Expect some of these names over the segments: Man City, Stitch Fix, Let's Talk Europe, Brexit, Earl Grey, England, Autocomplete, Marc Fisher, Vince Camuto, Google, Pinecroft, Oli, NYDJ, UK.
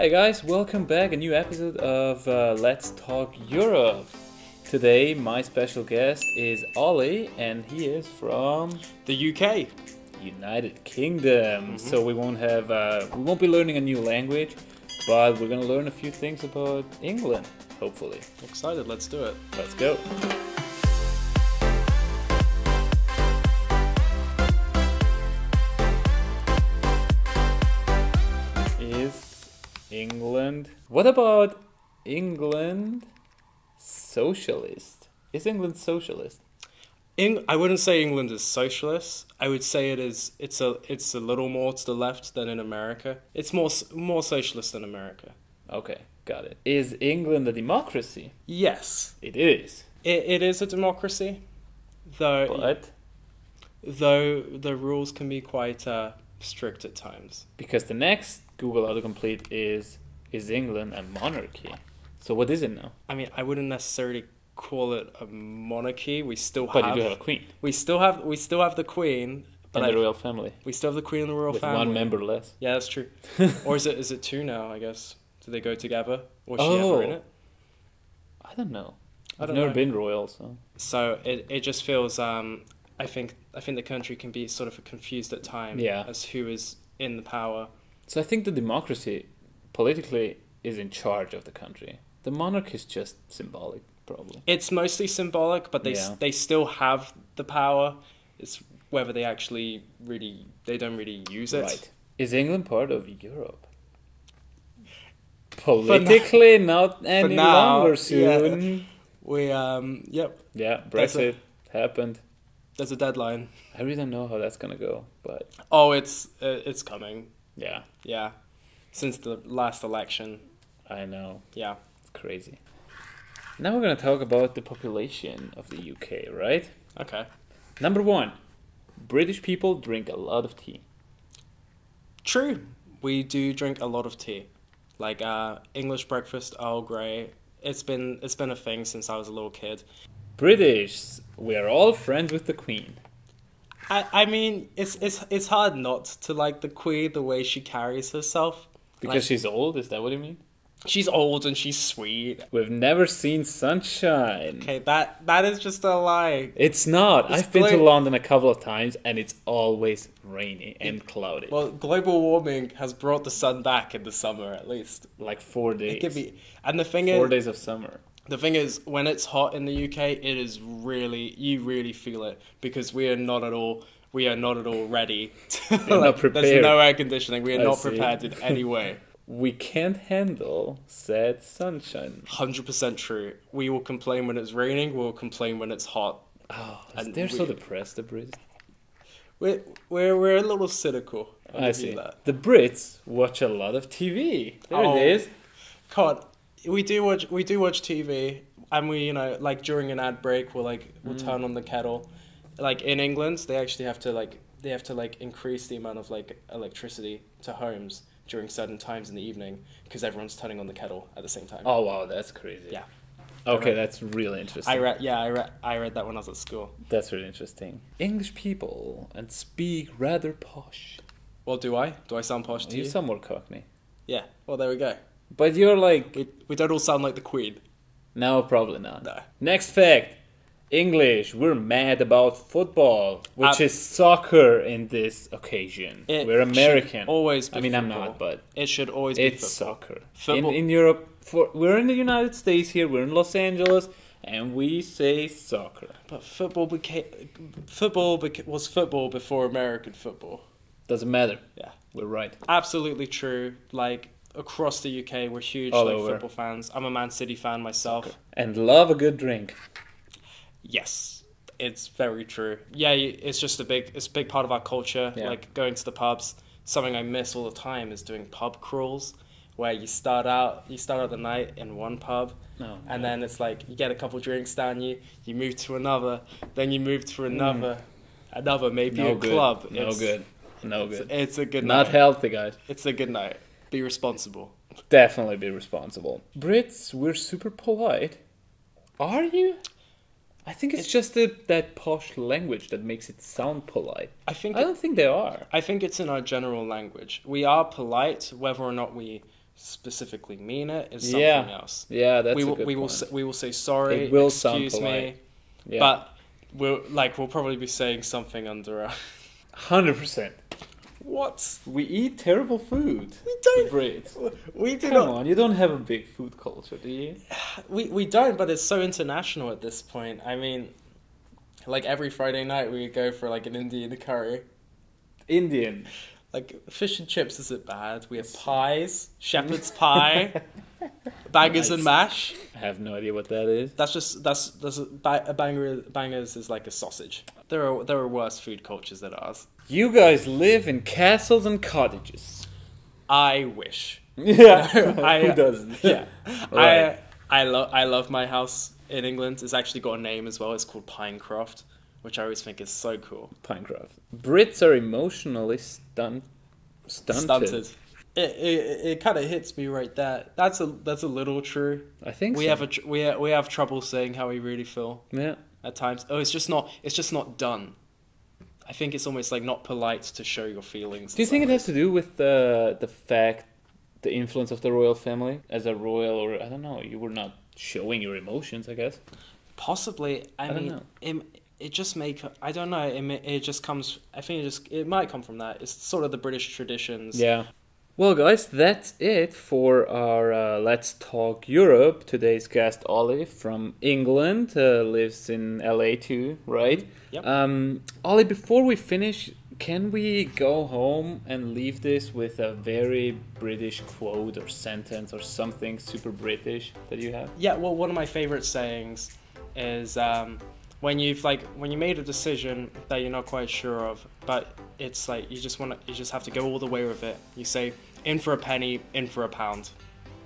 Hey guys, welcome back, a new episode of Let's Talk Europe. Today my special guest is Oli, and he is from the UK, United Kingdom. So we won't be learning a new language, but we're gonna learn a few things about England, hopefully. Excited, let's do it. Let's go. England. What about England socialist? Is England socialist? I wouldn't say England is socialist. I would say it is. It's a little more to the left than in America. It's more socialist than America. Okay, got it. Is England a democracy? Yes, it is. It is a democracy, though the rules can be quite strict at times. Because the next Google autocomplete is England a monarchy? So what is it now? I mean, I wouldn't necessarily call it a monarchy. But you do have a queen. We still have the queen. But and the royal family. We still have the queen and the royal family. One member less. Yeah, that's true. Or is it two now? I guess. Do they go together? Or is she ever in it? I don't know. I've never been royal, so it just feels. I think the country can be sort of confused at times as who is in the power. So I think the democracy, politically, is in charge of the country. The monarch is just symbolic, probably. It's mostly symbolic, but they still have the power. It's whether they actually don't really use it. Right. Is England part of Europe? Politically, not any longer soon. Yeah. Brexit happened. There's a deadline. I really don't know how that's gonna go, but it's coming. Yeah. Since the last election. I know. Yeah. It's crazy. Now we're gonna talk about the population of the UK, right? Okay. Number one, British people drink a lot of tea. True. We do drink a lot of tea, like English breakfast, Earl Grey. It's been a thing since I was a little kid. British, we are all friends with the Queen. I mean, it's hard not to like the Queen, the way she carries herself. Because she's old, is that what you mean? She's old and she's sweet. We've never seen sunshine. Okay, that is just a lie. It's not. I've been to London a couple of times and it's always rainy and cloudy. Well, global warming has brought the sun back in the summer, at least. Like 4 days. It could be. And the thing is... 4 days of summer. The thing is, when it's hot in the UK, it is you really feel it, because we are not at all ready. Not prepared. There's no air conditioning. We are not prepared in any way. We can't handle said sunshine. 100% true. We will complain when it's raining. We'll complain when it's hot. Oh, and they're so depressed, the Brits. We're a little cynical. I see that. The Brits watch a lot of TV. There it is. God. We do watch TV, and we like during an ad break we'll turn on the kettle. Like in England, they actually have to increase the amount of electricity to homes during certain times in the evening, because everyone's turning on the kettle at the same time. Oh wow, that's crazy. Yeah. Okay, that's really interesting. I read that when I was at school. That's really interesting. English people and speak rather posh. Well, do I? Do I sound posh to you? You sound more Cockney. Yeah. Well, there we go. But you're like... We don't all sound like the Queen. No, probably not. No. Next fact. English, we're mad about football, which is soccer in this occasion. We're American. Always. I mean, football. I'm not, but... It should always be football. It's soccer. Football. In Europe, we're in the United States here, we're in Los Angeles, and we say soccer. But football was football before American football. Doesn't matter. Yeah. We're right. Absolutely true. Like... Across the UK, we're huge football fans. I'm a Man City fan myself. Okay. And love a good drink. Yes, it's very true. Yeah, it's just a big part of our culture. Yeah. Like going to the pubs. Something I miss all the time is doing pub crawls, where you start out the night in one pub, and then it's like you get a couple drinks down, you move to another, then you move to another, maybe a club. No good. It's a good night. Not healthy, guys. It's a good night. Be responsible. Definitely be responsible. Brits, we're super polite. Are you? I think it's just that posh language that makes it sound polite. I don't think they are. I think it's in our general language. We are polite, whether or not we specifically mean it is something else. Yeah, that's we will say sorry. It will excuse sound polite. Me, yeah. But we'll probably be saying something under a 100%. What? We eat terrible food. We don't breathe. We do not. Come on, you don't have a big food culture, do you? We don't, but it's so international at this point. I mean, like every Friday night we would go for like an Indian curry. Indian. Like fish and chips isn't bad. We have pies, shepherd's pie, bangers and mash. I have no idea what that is. Bangers is like a sausage. There are worse food cultures than ours. You guys live in castles and cottages. I wish. Yeah. Who doesn't? Yeah. Right. I love my house in England. It's actually got a name as well. It's called Pinecroft, which I always think is so cool. Pinecroft. Brits are emotionally stunted. It kind of hits me right there. That's a little true. I think we have trouble saying how we really feel. Yeah. At times, it's just not done. I think it's almost like not polite to show your feelings. Do you think it has to do with the influence of the royal family as a royal, or I don't know, you were not showing your emotions, I guess. Possibly. I mean, it might come from that. It's sort of the British traditions. Yeah. Well, guys, that's it for our Let's Talk Europe. Today's guest, Oli, from England, lives in LA too, right? Yep. Oli, before we finish, can we go home and leave this with a very British quote or sentence or something super British that you have? Yeah, well, one of my favorite sayings is when you made a decision that you're not quite sure of, but it's like you just have to go all the way with it. You say, in for a penny, in for a pound.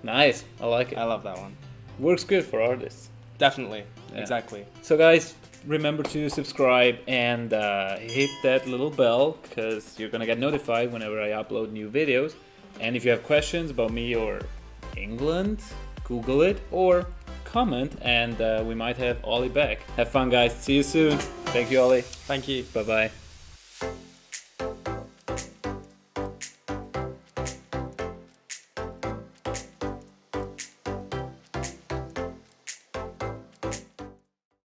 Nice, I like it. I love that one. Works good for artists. Definitely, yeah. Exactly. So guys, remember to subscribe and hit that little bell, because you're gonna get notified whenever I upload new videos. And if you have questions about me or England, Google it or comment, and we might have Oli back. Have fun, guys. See you soon. Thank you, Oli. Thank you. Bye-bye.